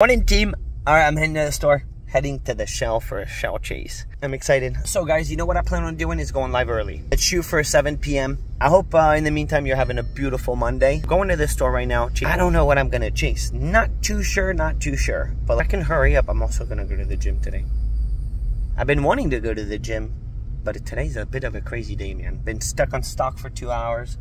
Morning, team. All right, I'm heading to the store, heading to the shell for a shell chase. I'm excited. So guys, you know what I plan on doing is going live early. Let's shoot for 7 p.m. I hope in the meantime, you're having a beautiful Monday. Going to this store right now. I don't know what I'm gonna chase. Not too sure, but I can hurry up. I'm also gonna go to the gym today. I've been wanting to go to the gym, but today's a bit of a crazy day, man. Been stuck on stock for 2 hours,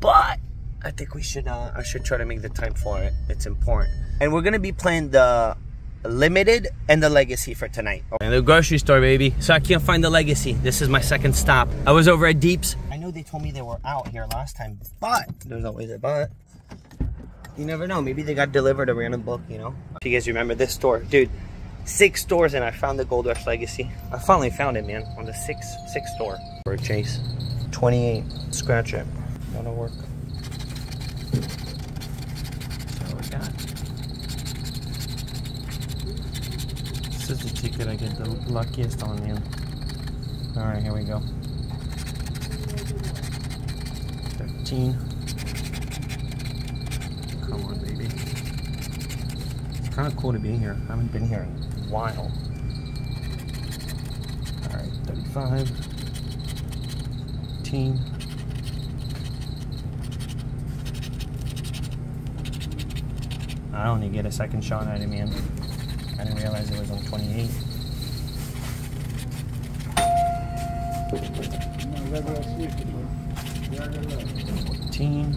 but I think we should, I should try to make the time for it. It's important. And we're gonna be playing the Limited and the Legacy for tonight. And the grocery store, baby. So I can't find the Legacy. This is my second stop. I was over at Deeps. I know they told me they were out here last time, but there's always a but. You never know, maybe they got delivered a random book, you know? If you guys remember this store, dude, 6 stores and I found the Gold Rush Legacy. I finally found it, man, on the sixth store. For a chase, 28, scratch it, gonna work. This is the ticket I get the luckiest on, man. All right, here we go. 13. Come on, baby. It's kind of cool to be here. I haven't been here in a while. All right, 35. 15. I only get a second shot at it, man. I didn't realize it was on 28. No, 14.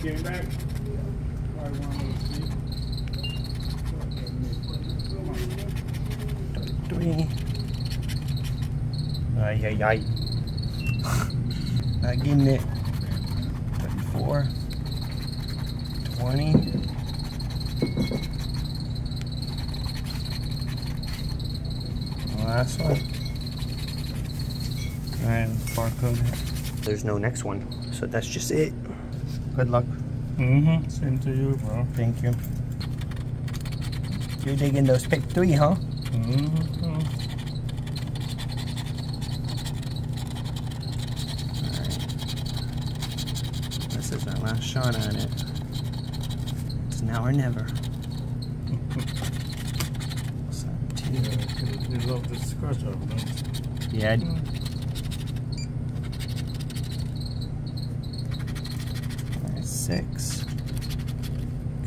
Getting back. 33. Ay. Not getting it. 34. 20. 20. Last one. Alright, barcode. There's no next one, so that's just it. Good luck. Mm-hmm. Same to you, bro. Thank you. You're digging those pick 3, huh? Mm-hmm. Alright. This is that last shot at it. It's now or never. You love the scratch of it. Yeah, I do. Right, 6.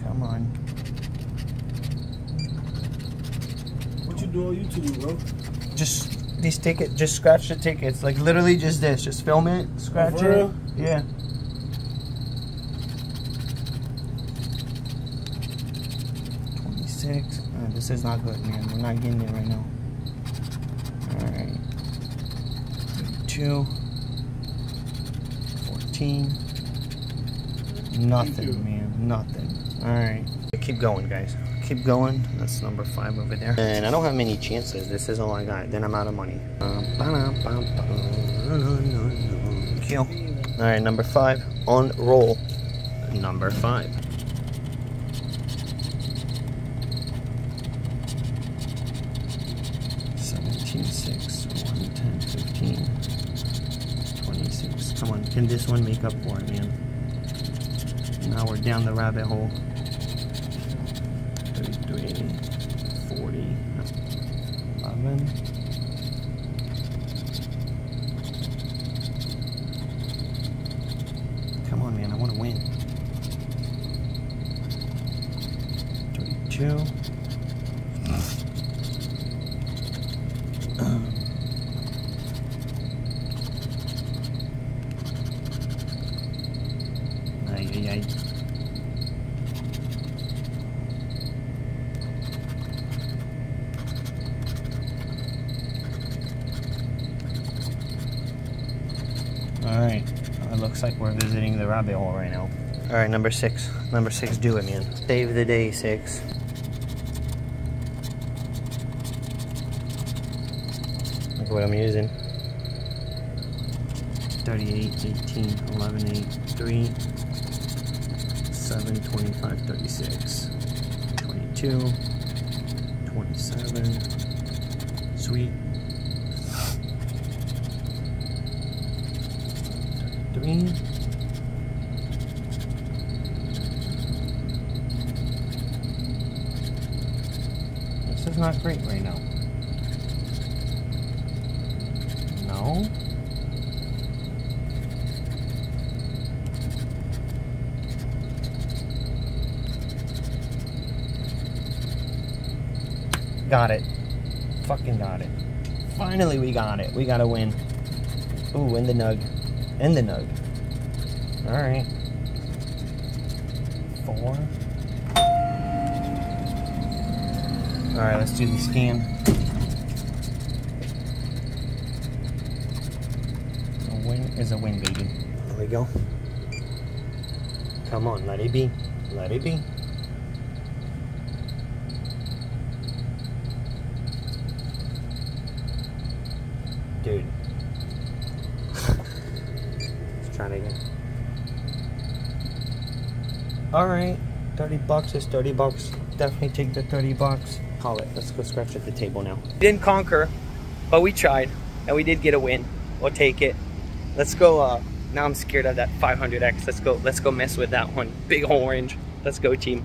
Come on. What you do on YouTube, bro? Just these tickets, just scratch the tickets. Like literally just this. Just film it, scratch it. Yeah. Oh, this is not good, man. We're not getting it right now. Alright. 2. 14. Nothing, man. Nothing. Alright. Keep going, guys. Keep going. That's number 5 over there. And I don't have many chances. This is all I got. Then I'm out of money. Kill. Alright, number 5. On roll. Number 5. Come on, can this one make up for it, man? Now we're down the rabbit hole. 33, 40, 11. Come on, man, I want to win. 32. Alright, it looks like we're visiting the rabbit hole right now. Alright, number 6. Number 6, do it, man. Save the day, 6. Look what I'm using. 38, 18, 11, 8, 3, 7, 25, 36, 22, 27, sweet. 33. This is not great right now. No? Got it. Fucking got it. Finally we got it. We got a win. Ooh, and the nug. And the nug. Alright. 4. Alright, let's do the scan. A win is a win, baby. There we go. Come on, let it be. Let it be. Dude. Let's try it again. Alright, 30 bucks is 30 bucks. Definitely take the 30 bucks. Call it. Let's go scratch at the table now. We didn't conquer, but we tried. And we did get a win. We'll take it. Let's go, now I'm scared of that 500X. Let's go mess with that one. Big orange. Let's go, team.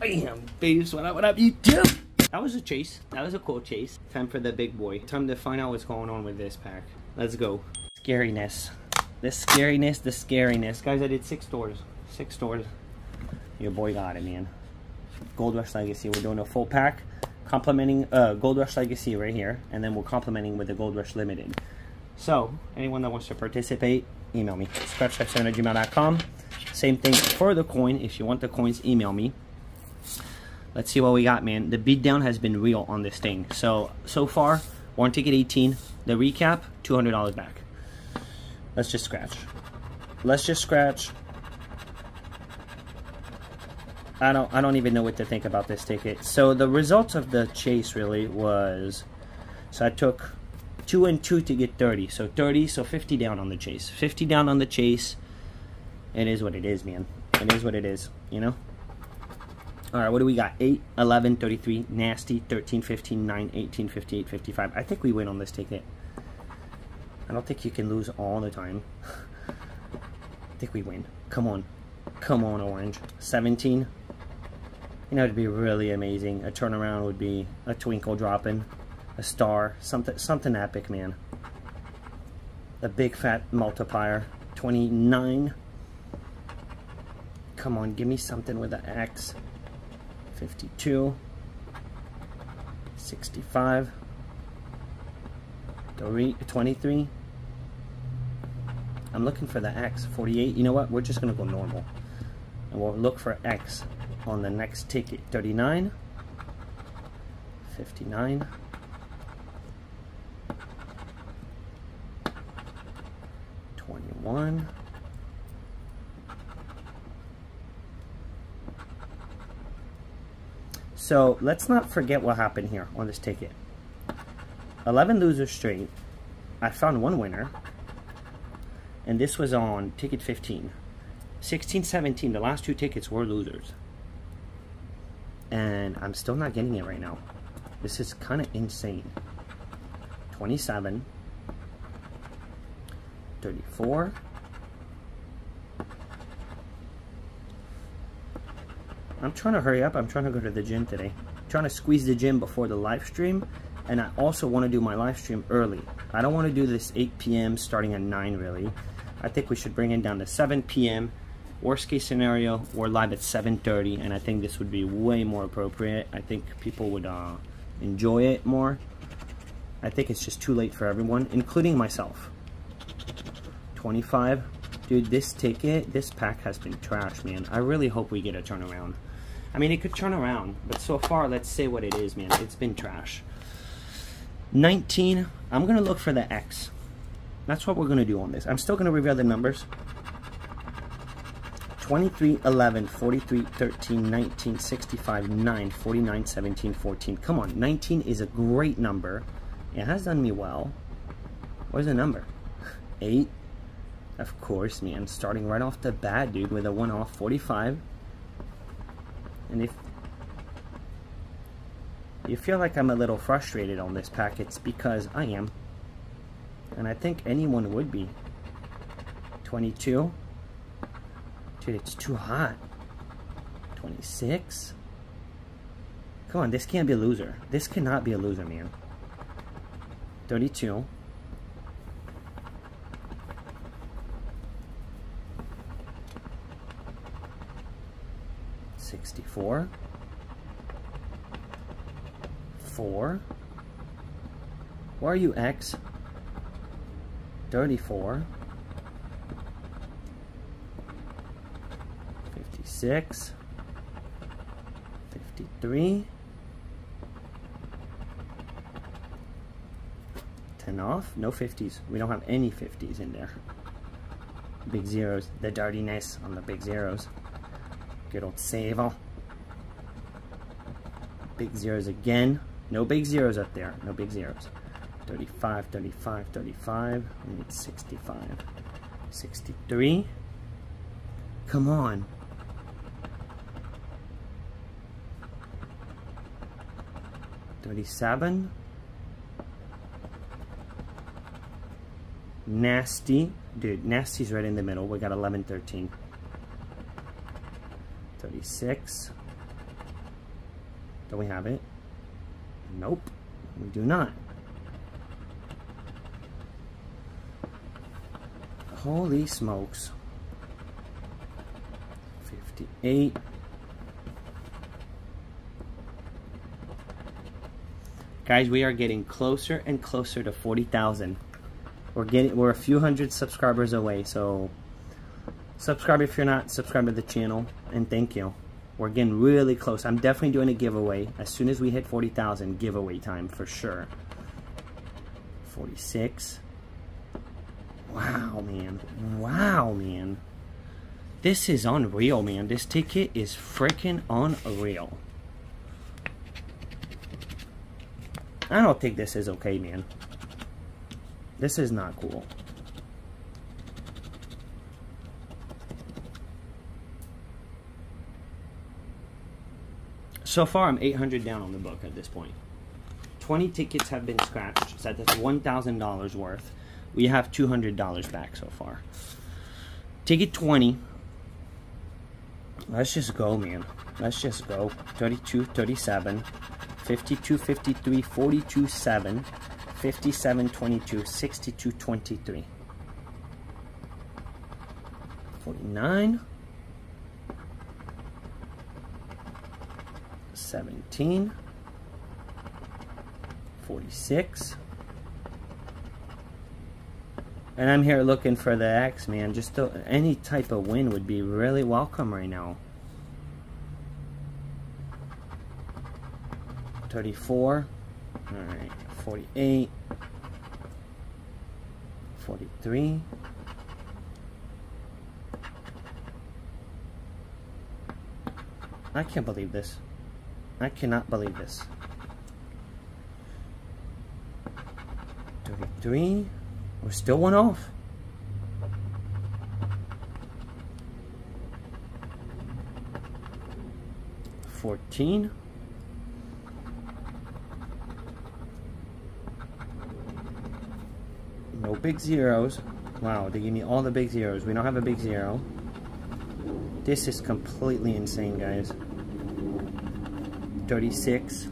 Bam, babes, what up, YouTube? That was a chase. That was a cool chase. Time for the big boy. Time to find out what's going on with this pack. Let's go. Scariness. The scariness, the scariness. Guys, I did 6 doors. 6 doors. Your boy got it, man. Gold Rush Legacy. We're doing a full pack. Complementing Gold Rush Legacy right here. And then we're complementing with the Gold Rush Limited. So, anyone that wants to participate, email me. Scratchlife7@gmail.com. Same thing for the coin. If you want the coins, email me. Let's see what we got, man. The beatdown has been real on this thing. So far, one ticket, 18. The recap, $200 back. Let's just scratch. Let's just scratch. I don't even know what to think about this ticket. So the results of the chase really was, so I took 2 and 2 to get 30. So 30, so 50 down on the chase. 50 down on the chase. It is what it is, man. It is what it is, you know? All right, what do we got? 8, 11, 33, nasty, 13, 15, 9, 18, 58, 55. I think we win on this ticket. I don't think you can lose all the time. I think we win. Come on. Come on, orange. 17. You know, it'd be really amazing. A turnaround would be a twinkle dropping, a star, something epic, man. A big fat multiplier. 29. Come on, give me something with an X. 52, 65, 23. I'm looking for the X. 48. You know what? We're just going to go normal. And we'll look for X on the next ticket. 39, 59, 21. So let's not forget what happened here on this ticket. 11 losers straight. I found one winner. And this was on ticket 15. 16, 17, the last 2 tickets were losers. And I'm still not getting it right now. This is kind of insane. 27. 34. I'm trying to hurry up. I'm trying to go to the gym today. I'm trying to squeeze the gym before the live stream. And I also want to do my live stream early. I don't want to do this 8 p.m. starting at 9, really. I think we should bring it down to 7 p.m. Worst case scenario, we're live at 7:30. And I think this would be way more appropriate. I think people would enjoy it more. I think it's just too late for everyone, including myself. 25. Dude, this ticket, this pack has been trash, man. I really hope we get a turnaround. I mean, it could turn around, but so far, let's say what it is, man. It's been trash. 19, I'm going to look for the X. That's what we're going to do on this. I'm still going to reveal the numbers. 23, 11, 43, 13, 19, 65, 9, 49, 17, 14. Come on, 19 is a great number. It has done me well. Where's the number? 8. Of course, man. Starting right off the bat, dude, with a one-off 45. And if you feel like I'm a little frustrated on this pack, it's because I am. And I think anyone would be. 22. Dude, it's too hot. 26. Come on, this can't be a loser. This cannot be a loser, man. 32. Four, four, where are you, X? 34, 56, 53, 10 off, no 50s, we don't have any 50s in there. Big zeros, the dirtiness on the big zeros, good old save-all. Big zeros again. No big zeros up there. No big zeros. 35, 35, 35. We need 65. 63. Come on. 37. Nasty. Dude, nasty's right in the middle. We got 11, 13. 36. Don't we have it? Nope, we do not. Holy smokes. 58. Guys, we are getting closer and closer to 40,000. We're a few hundred subscribers away, so subscribe if you're not subscribed to the channel, and thank you. We're getting really close. I'm definitely doing a giveaway. As soon as we hit 40,000, giveaway time for sure. 46. Wow, man. Wow, man. This is unreal, man. This ticket is freaking unreal. I don't think this is okay, man. This is not cool. 800 down on the book at this point. 20 tickets have been scratched, so that's $1,000 worth. We have $200 back so far. Ticket 20. Let's just go, man. Let's just go. 32, 37, 52, 53, 42, 7, 57, 22, 62, 23. 49. 17, 46, and I'm here looking for the X, man. Just any type of win would be really welcome right now. 34, all right, 48, 43, I cannot believe this. 33. We're still one off. 14. 2 big zeros. Wow, they give me all the big zeros. We don't have a big zero. This is completely insane, guys. 36.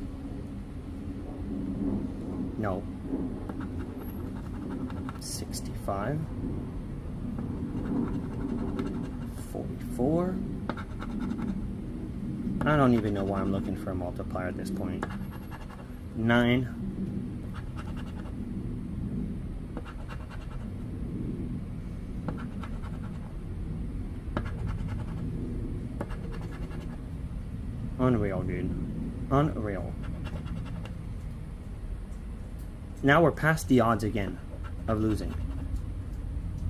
No. 65. 44. I don't even know why I'm looking for a multiplier at this point. 9. 100. Unreal. Now we're past the odds again of losing,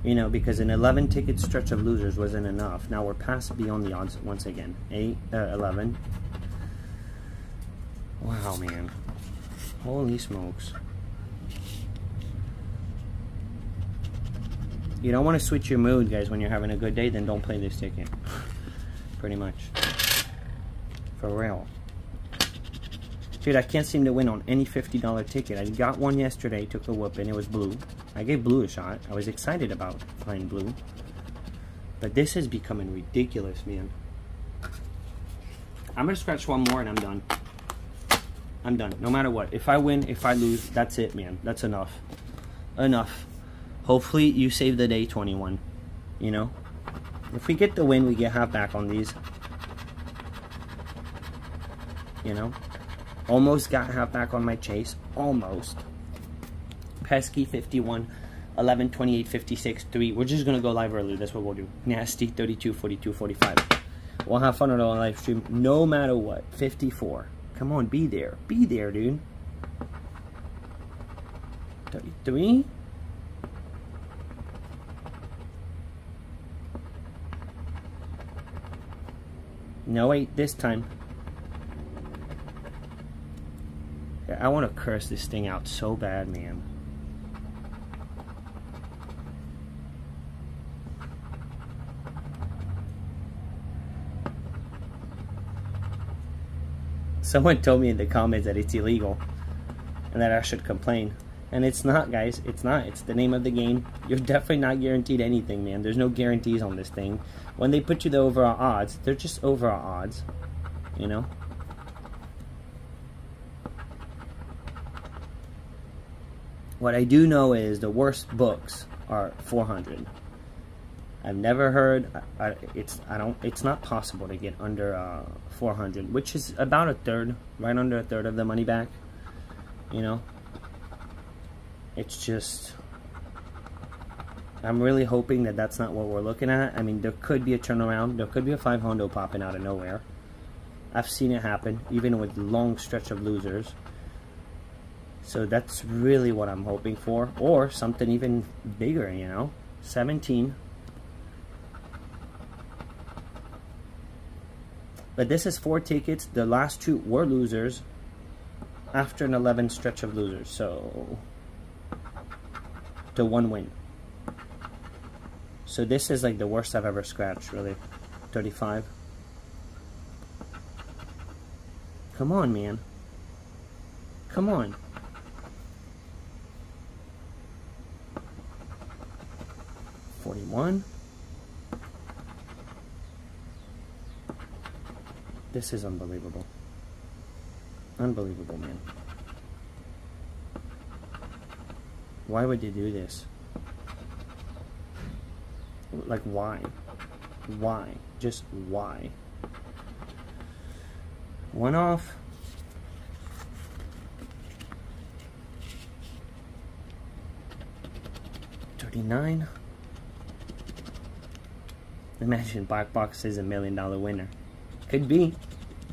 you know, because an 11 ticket stretch of losers wasn't enough. Now we're past beyond the odds once again. 11. Wow, man. Holy smokes. You don't want to switch your mood, guys. When you're having a good day, then don't play this ticket. Pretty much. For real. Dude, I can't seem to win on any $50 ticket. I got one yesterday, took a whoop, and it was blue. I gave blue a shot. I was excited about playing blue. But this is becoming ridiculous, man. I'm going to scratch one more and I'm done. I'm done. No matter what. If I win, if I lose, that's it, man. That's enough. Enough. Hopefully you save the day 21. You know? If we get the win, we get half back on these. You know? Almost got half back on my chase. Almost. Pesky 51. 11, 28, 56, 3. We're just going to go live early. That's what we'll do. Nasty, 32, 42, 45. We'll have fun on our live stream no matter what. 54. Come on, be there. Be there, dude. 33. No, wait, this time. Yeah, I want to curse this thing out so bad, man. Someone told me in the comments that it's illegal and that I should complain. And it's not, guys. It's not. It's the name of the game. You're definitely not guaranteed anything, man. There's no guarantees on this thing. When they put you the overall odds, they're just overall odds, you know? What I do know is the worst books are 400. I've never heard. It's not possible to get under 400, which is about a third, right under a third of the money back. You know, it's just. I'm really hoping that that's not what we're looking at. I mean, there could be a turnaround. There could be a 500 popping out of nowhere. I've seen it happen, even with long stretch of losers. So that's really what I'm hoping for, or something even bigger. You know, 17. But this is 4 tickets. The last 2 were losers after an 11 stretch of losers. So, to 1 win. So this is like the worst I've ever scratched, really. 35. Come on, man. Come on. $41. This is unbelievable. Unbelievable, man. Why would they do this? Like, why? Why? Just why? One off. $39. Imagine Black Box is a $1 million winner. Could be.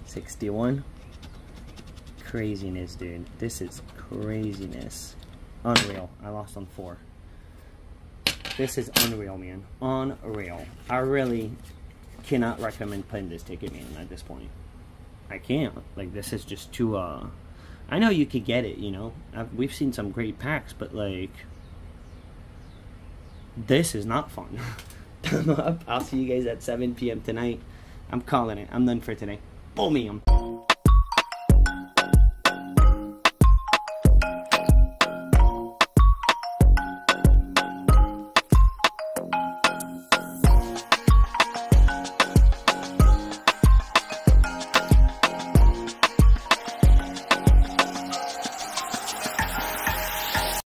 61. Craziness, dude. This is craziness. Unreal. I lost on 4. This is unreal, man. Unreal. I really cannot recommend playing this ticket, man, at this point. I can't. Like, this is just too, I know you could get it, you know. We've seen some great packs, but, like, this is not fun. I'll see you guys at 7 p.m. tonight. I'm calling it. I'm done for today. Boom.